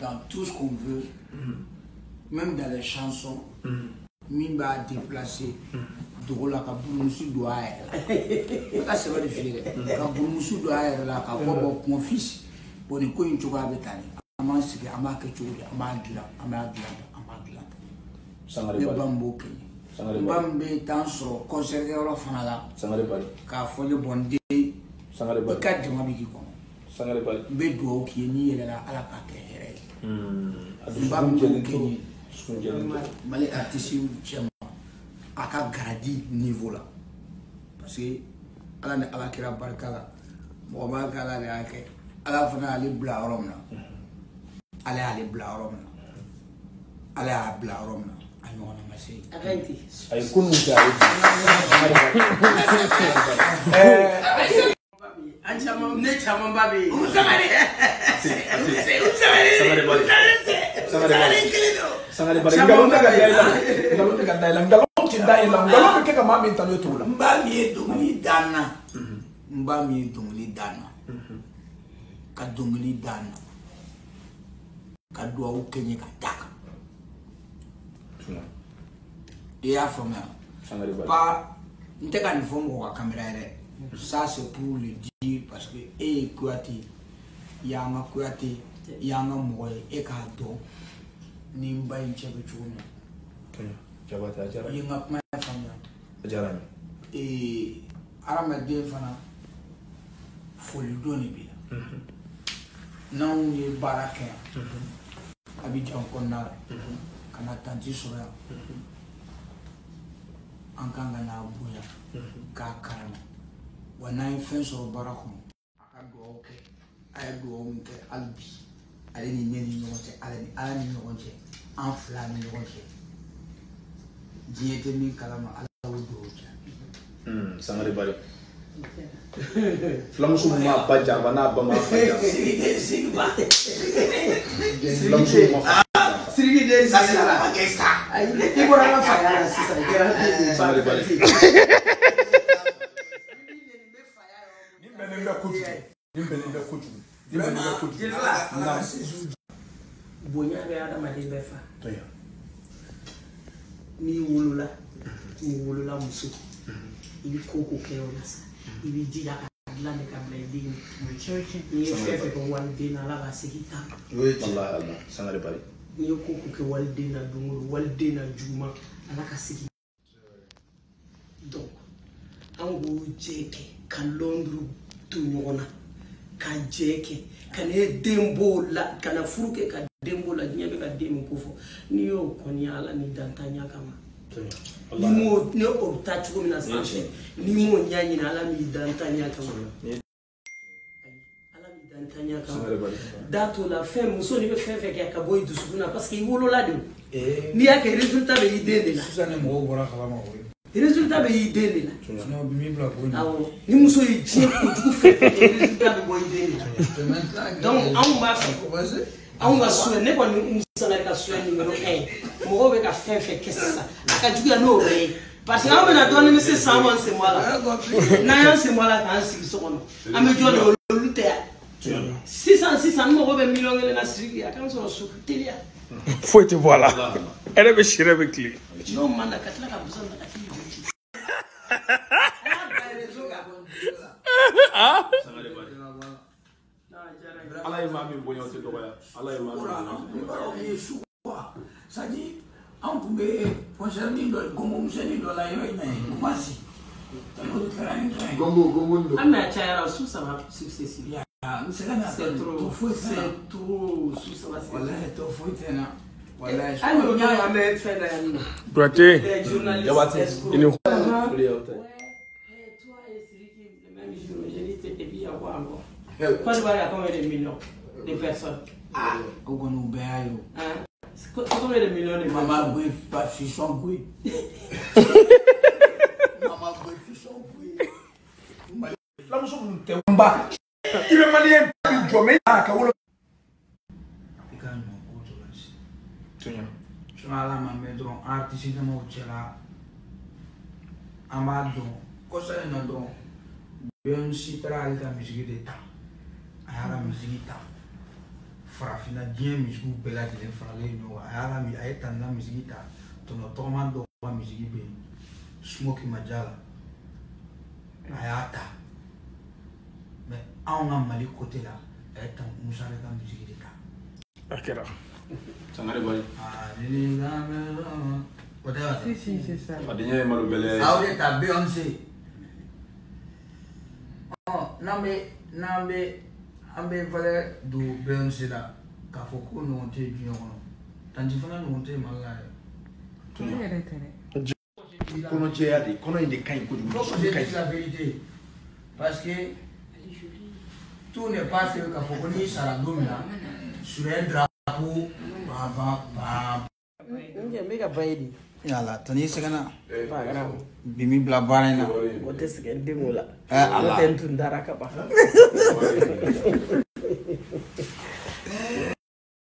dans tout ce qu'on veut, même dans les chansons, nous va déplacer. Doro la kaboul musu doa elle. Ça c'est pas de filer. Kaboul musu doa elle la kaboul mon fils. Bon il cogne tu vas bétail. Aman c'est que aman que tu veux aman gla. Sangaribali. Le bambou que. Sangaribali. Bambé dans son concert de la fanala. Sangaribali. Car faut le bonder. Sangaribali. Quatre mois biki quoi. Sangaribali. Bédou au Kenya elle a la paquet. Bambou Kenya. Malé artiste chien. A ka garadi niveau là parce que ala ne ala kira barka la mo ba kala ne ake ala fana ali bla romna ali bla romna ala bla romna ay mo na masi akanti ay kunu ta an chama ne chama babe samare Ndalo keka mami tano tula. Mba mi dungli dana. Kadungli dana. Kadua ukenye kataka. Eya fome. Pas nteka nifongo kwa kamera ile. Ça c'est pour le dire parce que eh kwati yanga moye ekato nimba inchebe chuno. Yinga kuma ya fanya. Ajarani. Aramade fana folidoni bi. Na unye baraka. Abidjan konna. Kana tanti soya. Ankanga na buya. Ka karama. Wana infenso barako. Akagwa oke. Ayagwa onke albi. Aleni neni nyote, aleni nyote. Anflami nyote. Diété ni kalama ala wudoja. Sangare bari. Flamsu ma baja bana ba ma baja. Sirigi de sasara pakesta. Ai ni bora ma fayara sisa kera. Sangare bari. Ni benenda kutu. Na siju. Bonya be adama de befa. Toya. Ni wulula musu ibi koko keona sa ibi dida kadla de kabledin ni church ni fefe ko waldina la basita oui wallahi allah sangare bari ni koko ke waldina dungul waldina juma alaka sigi donc angu jeke kan londru tu nyona kan jeke kan edembo la kan furuke kan dembo la nyabe ka demu kofo ni yo konya ala ni dantanya kama ni mo ne o touch ko mina sanche ni mo nyanyi na ala mi dantanya kama dato la fin muso ni be fefeke akaboy dusuna parce que wolo la de ni ya ke resultat be idene la susana mo bora kala ma o résultat be idene la no bi bla ko ni muso yi je ko du fefeke résultat be bo idene donc on va commencer on va souhaiter qu'on nous salariés numéro 1. Moi, je vais faire qu'est-ce que ça. À quel jour nous aurons? Parce que on me l'a donné mais c'est 100 ans c'est moi là. N'ayant c'est moi là quand c'est qui sont on. À me dire le lutte. 600 moi je vais millions et les nasri à quand on se soutient. Faut te voir là. Elle est chez elle avec lui. Non man la katla ka besoin de la fille. Ah. Allah est ma bonne aussi de voyage. Allah est ma bonne. Ça dit, on pouvait concerner le Gombo, celui de la Yoïna, Gomasi. Gombo. Ah, mais Chara, sous ça va successivement. C'est trop. Sous ça va successivement. Voilà, je ne vais pas me faire d'aller. Braté, il y a pas de soucis. Il y a pas de soucis. Toi et Siriki, le même jour, j'ai dit que tu devais avoir encore. Quand je vois, il y a combien de millions de personnes? Ah, Gogo nous béaille. Combien de millions de personnes? Maman Goué, pas fichon Goué. Maman Goué, fichon Goué. Là, nous sommes en bas. Il veut m'aller un peu de jomé. Ah, Kaolo. Et quand mon autre là, c'est. Tiens. Je suis là, ma maison, artiste de mon tchela. Amadon. Quand ça est, non, donc. Bien, si tu as la musique d'État. ayala musique ta farafina dieu musique bela de l'infraline no ayala mi ayetana musique ta tono tomando musique be smoke majala ayata mais on a mali côté là ayatan musare ta musique de ta akira sanare boy ah ni ngame whatever si si c'est ça adinye malo bele aure ta Beyoncé oh nambe ambe valeur du Beyoncé là kafoko no onte du yono tanjifana no onte malla tout le kono jeadi kono inde kain ko du c'est la vérité parce que tout n'est pas ce kafoko ni saradomina sur un drapeau baba nge mega baidi yala tani segana ba gana bimi bla barina wote segen dimola wote ntundara ka ba